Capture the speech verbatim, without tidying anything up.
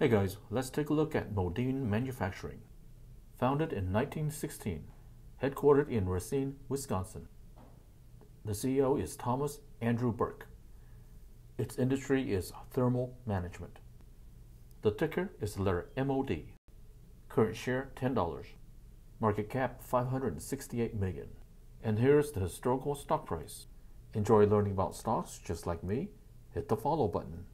Hey guys, let's take a look at Modine Manufacturing. Founded in nineteen sixteen, headquartered in Racine, Wisconsin. The C E O is Thomas Andrew Burke. Its industry is thermal management. The ticker is the letter M O D. Current share ten dollars. Market cap five hundred sixty-eight million dollars. And here's the historical stock price. Enjoy learning about stocks just like me? Hit the follow button.